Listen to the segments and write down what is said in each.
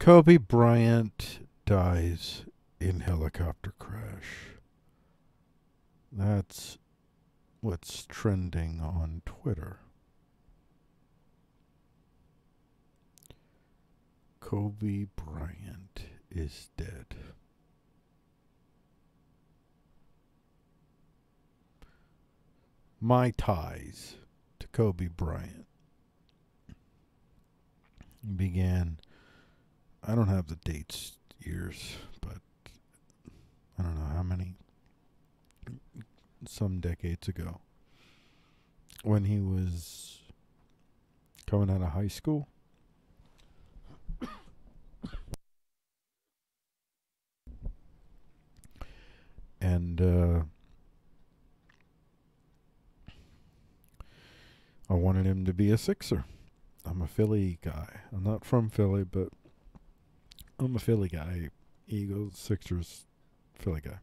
Kobe Bryant dies in helicopter crash. That's what's trending on Twitter. Kobe Bryant is dead. My ties to Kobe Bryant began, I don't have the dates, years, but I don't know how many, some decades ago, when he was coming out of high school. And I wanted him to be a Sixer. I'm a Philly guy. I'm not from Philly, but I'm a Philly guy. Eagles, Sixers, Philly guy.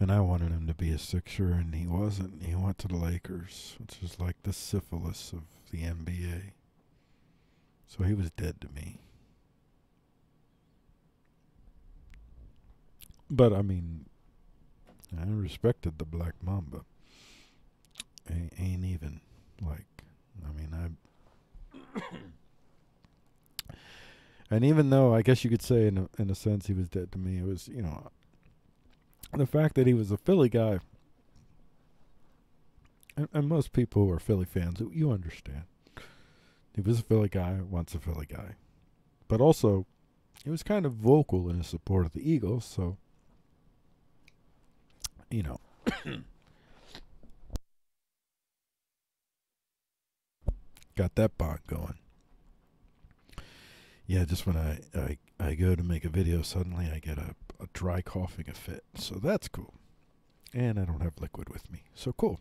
And I wanted him to be a Sixer, and he wasn't. He went to the Lakers, which is like the syphilis of the NBA. So he was dead to me. But, I mean, I respected the Black Mamba. Ain't even, like, I mean, I... And even though, I guess you could say, in a sense, he was dead to me, it was, you know, the fact that he was a Philly guy, and most people who are Philly fans, you understand. He was a Philly guy, once a Philly guy. But also, he was kind of vocal in his support of the Eagles, so... You know, got that bond going. Yeah, just when I go to make a video, suddenly I get a dry coughing fit. So that's cool. And I don't have liquid with me. So cool.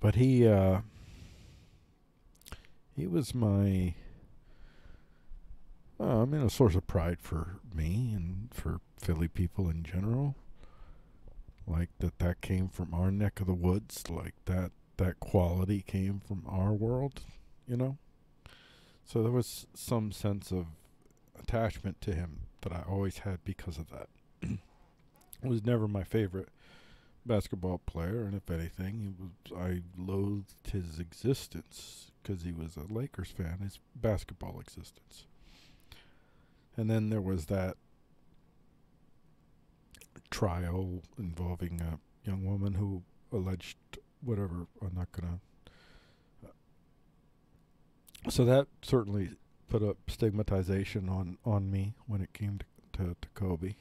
But he was my, I mean, a source of pride for me and for Philly people in general. Like that came from our neck of the woods. Like that quality came from our world, you know. So there was some sense of attachment to him that I always had because of that. He was never my favorite basketball player, and if anything, I loathed his existence because he was a Lakers fan. His basketball existence. And then there was that trial involving a young woman who alleged whatever. I'm not going to. So that certainly put a stigmatization on me when it came to Kobe.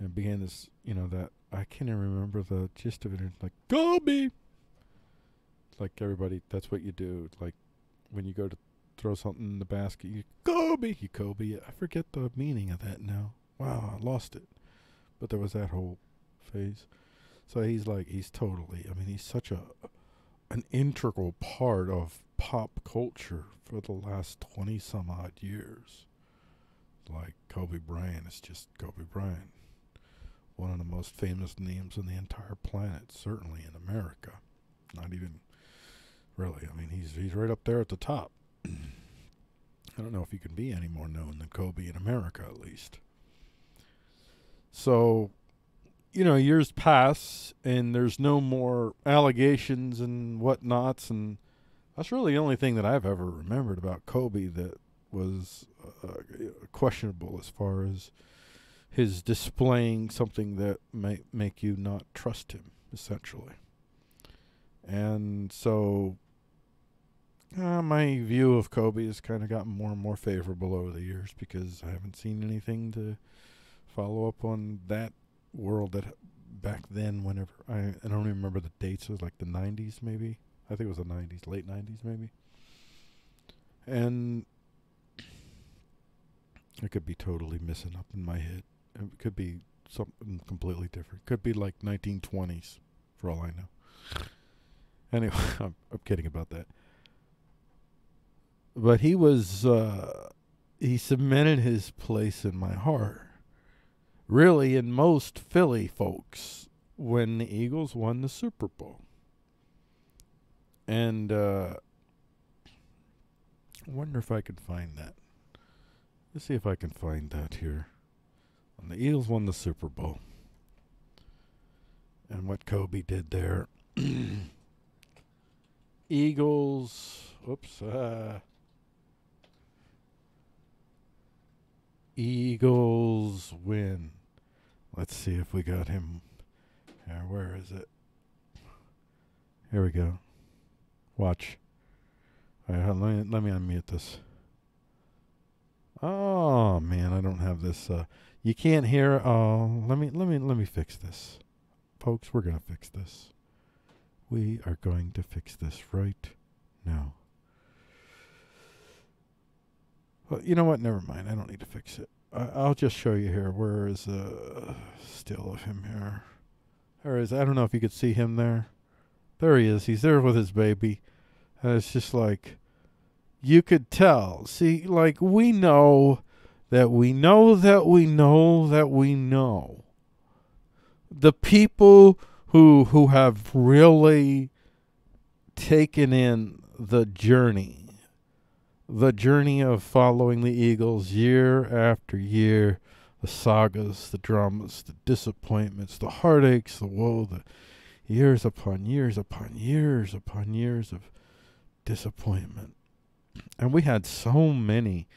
And began this, you know, that I can't even remember the gist of it. It's like, Kobe! Like everybody, that's what you do. Like when you go to throw something in the basket, you Kobe! You Kobe. I forget the meaning of that now. Wow, I lost it. But there was that whole phase. So he's like, he's totally, I mean, he's such an integral part of pop culture for the last 20 some odd years. Like Kobe Bryant is just Kobe Bryant. One of the most famous names on the entire planet, certainly in America. Not even really. I mean, he's right up there at the top. I don't know if you can be any more known than Kobe in America, at least. So, you know, years pass, and there's no more allegations and whatnots, and that's really the only thing that I've ever remembered about Kobe that was questionable as far as his displaying something that may make you not trust him, essentially. And so... my view of Kobe has kind of gotten more and more favorable over the years because I haven't seen anything to follow up on that world that back then, whenever, I don't even remember the dates. It was like the 90s maybe. I think it was the 90s, late 90s maybe. And I could be totally messing up in my head. It could be something completely different. It could be like 1920s for all I know. Anyway, I'm kidding about that. But he was, he cemented his place in my heart. Really, in most Philly folks, when the Eagles won the Super Bowl. And wonder if I could find that. Let's see if I can find that here. When the Eagles won the Super Bowl. And what Kobe did there. Eagles. Oops. Eagles win. Let's see if we got him. Where is it? Here we go. Watch. All right, let me unmute this. Oh man, I don't have this. You can't hear. Oh, let me fix this, folks. We're gonna fix this. We are going to fix this right now. Well, you know what? Never mind. I don't need to fix it. I'll just show you here. Where is a still of him here? There is. I don't know if you could see him there. There he is. He's there with his baby. And it's just like, you could tell. See, like, we know that we know that we know that we know. The people who have really taken in the journey of following the Eagles year after year, the sagas, the dramas, the disappointments, the heartaches, the woe, the years upon years upon years upon years of disappointment. And we had so many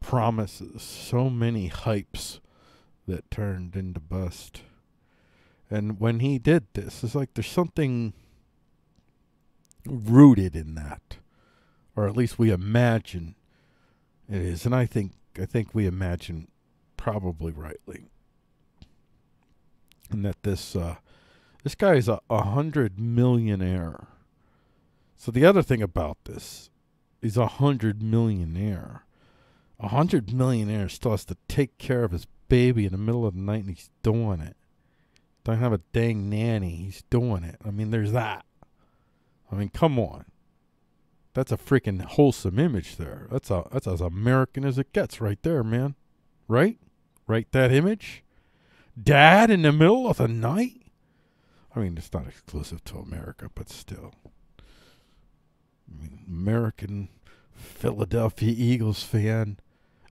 promises, so many hypes that turned into bust. And when he did this, it's like there's something rooted in that. Or at least we imagine it is. And I think we imagine probably rightly. And that this guy is a $100 millionaire. So the other thing about this, he's a $100 millionaire. A $100 millionaire still has to take care of his baby in the middle of the night, and he's doing it. Don't have a dang nanny. He's doing it. I mean, there's that. I mean, come on. That's a freaking wholesome image there. That's as American as it gets right there, man. Right? Right, that image? Dad in the middle of the night? I mean, it's not exclusive to America, but still. I mean, American Philadelphia Eagles fan.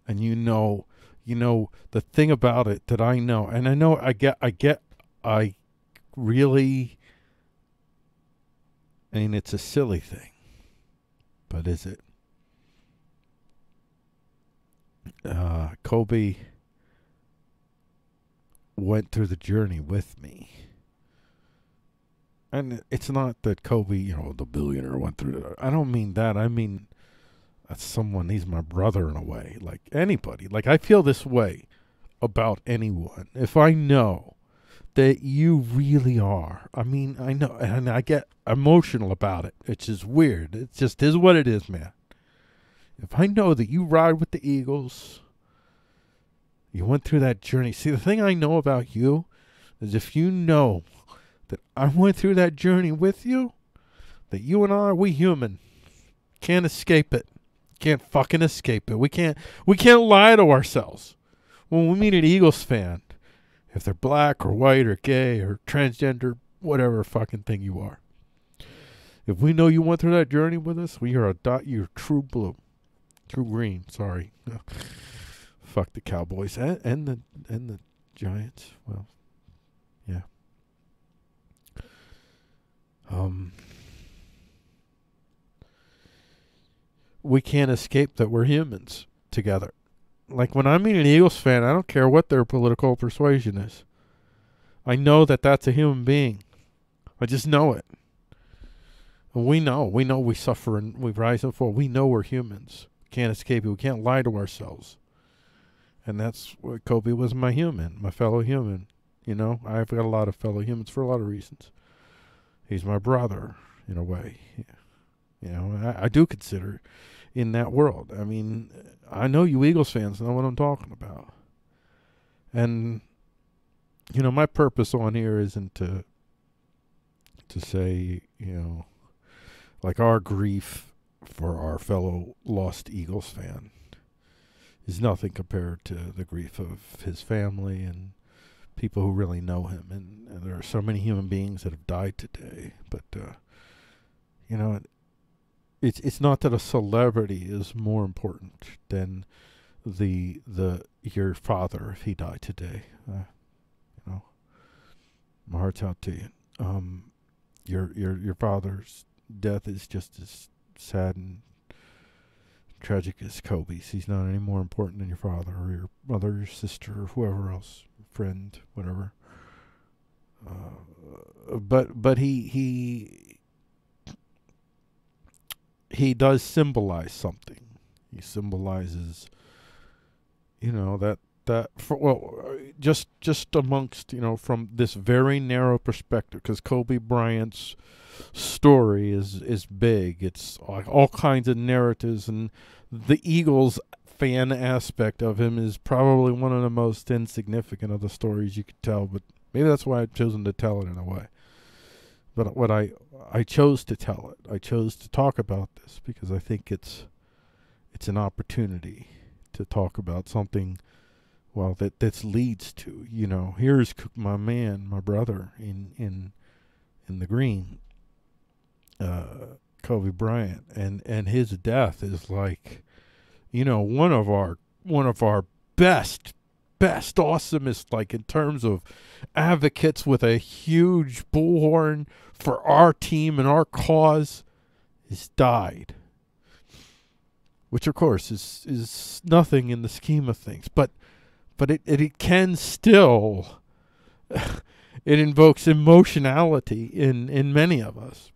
And you know, the thing about it that I know, and I know I really, I mean, it's a silly thing. But is it? Kobe went through the journey with me. And it's not that Kobe, you know, the billionaire went through it. I don't mean that. I mean, that's someone, he's my brother in a way. Like anybody. Like I feel this way about anyone. If I know that you really are. I mean, I know, and I get emotional about it. It's just weird. It just is what it is, man. If I know that you ride with the Eagles, you went through that journey. See, the thing I know about you is if you know that I went through that journey with you, that you and I, we human, can't escape it. Can't fucking escape it. We can't lie to ourselves. When we meet an Eagles fan, if they're black or white or gay or transgender, whatever fucking thing you are. If we know you went through that journey with us, we are you're true blue. True green, sorry. Fuck the Cowboys and the Giants. Well, yeah. We can't escape that we're humans together. Like, when I meet an Eagles fan, I don't care what their political persuasion is. I know that that's a human being. I just know it. We know we suffer and we rise and fall. We know we're humans. Can't escape it. We can't lie to ourselves. And that's what Kobe was, my fellow human. You know, I've got a lot of fellow humans for a lot of reasons. He's my brother, in a way. Yeah. You know, I do consider in that world. I mean, I know you Eagles fans know what I'm talking about. And, you know, my purpose on here isn't to say, you know, like our grief for our fellow lost Eagles fan is nothing compared to the grief of his family and people who really know him. And there are so many human beings that have died today. But, you know, it's not that a celebrity is more important than your father if he died today. You know, my heart's out to you. Your father's death is just as sad and tragic as Kobe's. He's not any more important than your father or your mother, or your sister, or whoever else, friend, whatever. But he does symbolize something. He symbolizes, you know, just amongst, you know, from this very narrow perspective, because Kobe Bryant's story is big. It's all kinds of narratives, and the Eagles fan aspect of him is probably one of the most insignificant of the stories you could tell, but maybe that's why I've chosen to tell it in a way. But what I chose to tell it, I chose to talk about this because I think it's an opportunity to talk about something, well, that leads to, you know, here's my man, my brother in the green, Kobe Bryant, and his death is like, you know, one of our best, awesomest, like, in terms of advocates with a huge bullhorn for our team and our cause, has died. Which, of course, is nothing in the scheme of things. But it can still, it invokes emotionality in many of us,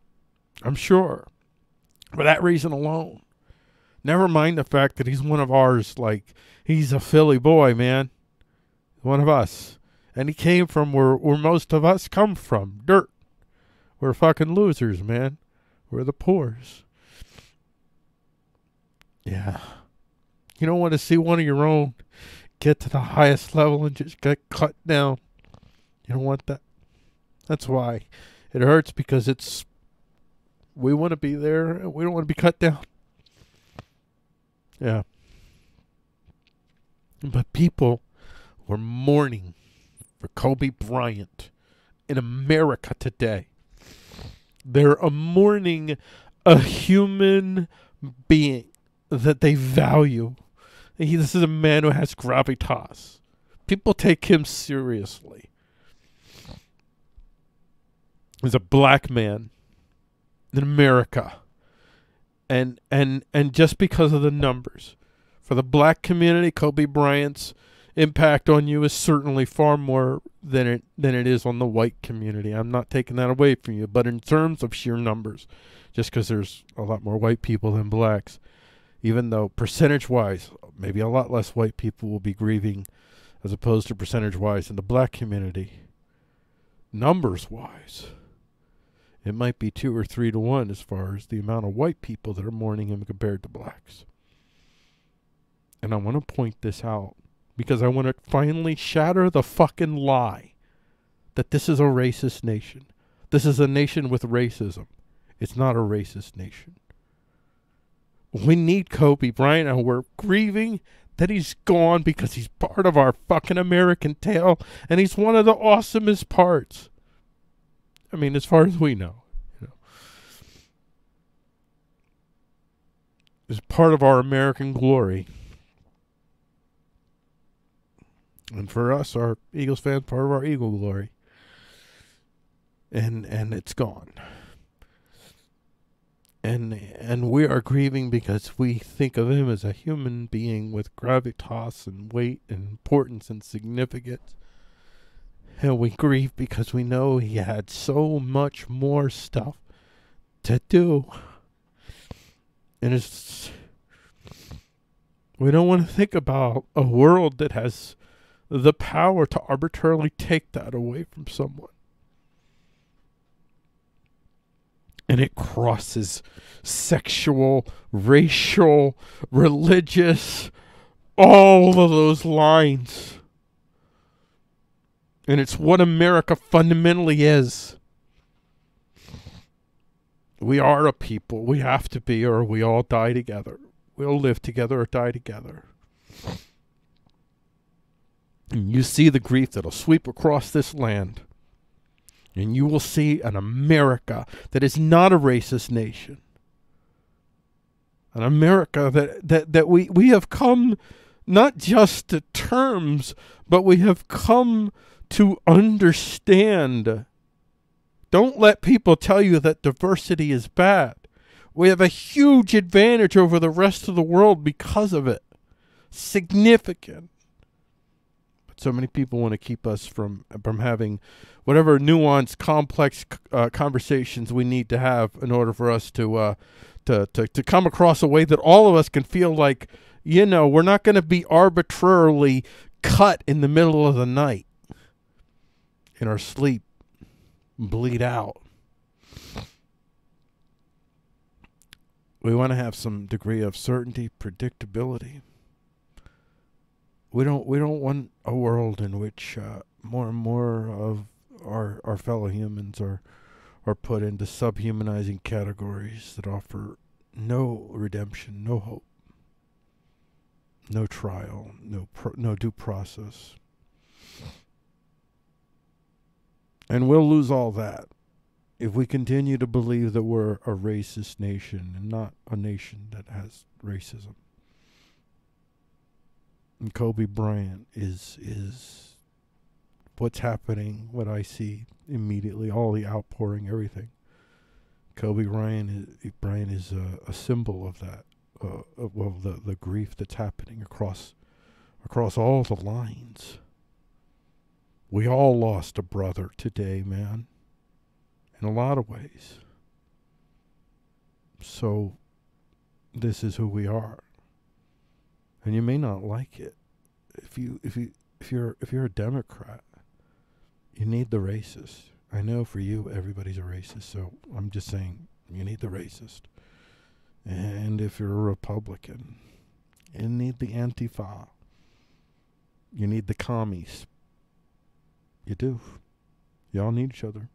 I'm sure, for that reason alone. Never mind the fact that he's one of ours, like, he's a Philly boy, man. One of us. And he came from where most of us come from. Dirt. We're fucking losers, man. We're the poors. Yeah. You don't want to see one of your own get to the highest level and just get cut down. You don't want that. That's why it hurts, because it's, we want to be there and we don't want to be cut down. Yeah. But people, we're mourning for Kobe Bryant in America today. They're mourning a human being that they value. This is a man who has gravitas. People take him seriously. He's a black man in America. And just because of the numbers, for the black community, Kobe Bryant's impact on you is certainly far more than it is on the white community. I'm not taking that away from you, but in terms of sheer numbers, just because there's a lot more white people than blacks, even though percentage-wise, maybe a lot less white people will be grieving as opposed to percentage-wise in the black community, numbers-wise, it might be 2 or 3 to 1 as far as the amount of white people that are mourning him compared to blacks. And I want to point this out, because I want to finally shatter the fucking lie that this is a racist nation. This is a nation with racism. It's not a racist nation. We need Kobe Bryant, and we're grieving that he's gone because he's part of our fucking American tale, and he's one of the awesomest parts. I mean, as far as we know. You know. He's part of our American glory. And for us, our Eagles fans, part of our Eagle glory. And it's gone. And we are grieving because we think of him as a human being with gravitas and weight and importance and significance. And we grieve because we know he had so much more stuff to do. And it's, we don't want to think about a world that has the power to arbitrarily take that away from someone. And it crosses sexual, racial, religious, all of those lines. And it's what America fundamentally is. We are a people. We have to be, or we all die together. We'll live together or die together. And you see the grief that'll sweep across this land. And you will see an America that is not a racist nation. an America that we have come not just to terms, but we have come to understand. Don't let people tell you that diversity is bad. We have a huge advantage over the rest of the world because of it. Significant. But so many people want to keep us from having whatever nuanced, complex conversations we need to have in order for us to come across a way that all of us can feel like, you know, we're not going to be arbitrarily cut in the middle of the night in our sleep, bleed out. We want to have some degree of certainty, predictability. We don't want a world in which more and more of our fellow humans are put into subhumanizing categories that offer no redemption, no hope, no trial, no due process. And we'll lose all that if we continue to believe that we're a racist nation and not a nation that has racism. And Kobe Bryant is what's happening, what I see immediately, all the outpouring, everything. Kobe Bryant is a symbol of that, of the grief that's happening across all the lines. We all lost a brother today, man. In a lot of ways. So this is who we are. And you may not like it. If you're a Democrat, you need the racist. I know for you everybody's a racist, so I'm just saying you need the racist. And if you're a Republican, you need the Antifa. You need the commies. You do. Y'all need each other.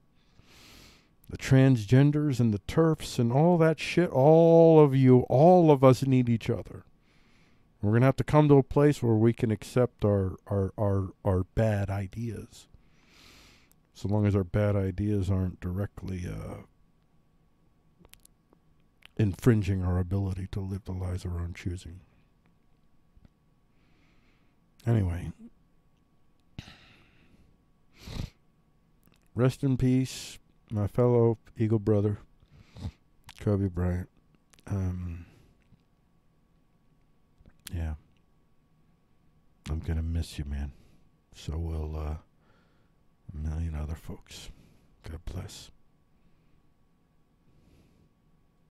The transgenders and the TERFs and all that shit, all of you, all of us need each other. We're going to have to come to a place where we can accept our bad ideas. So long as our bad ideas aren't directly infringing our ability to live the lives of our own choosing. Anyway. Rest in peace, my fellow Eagle brother, Kobe Bryant. Yeah. I'm going to miss you, man. So will a million other folks. God bless.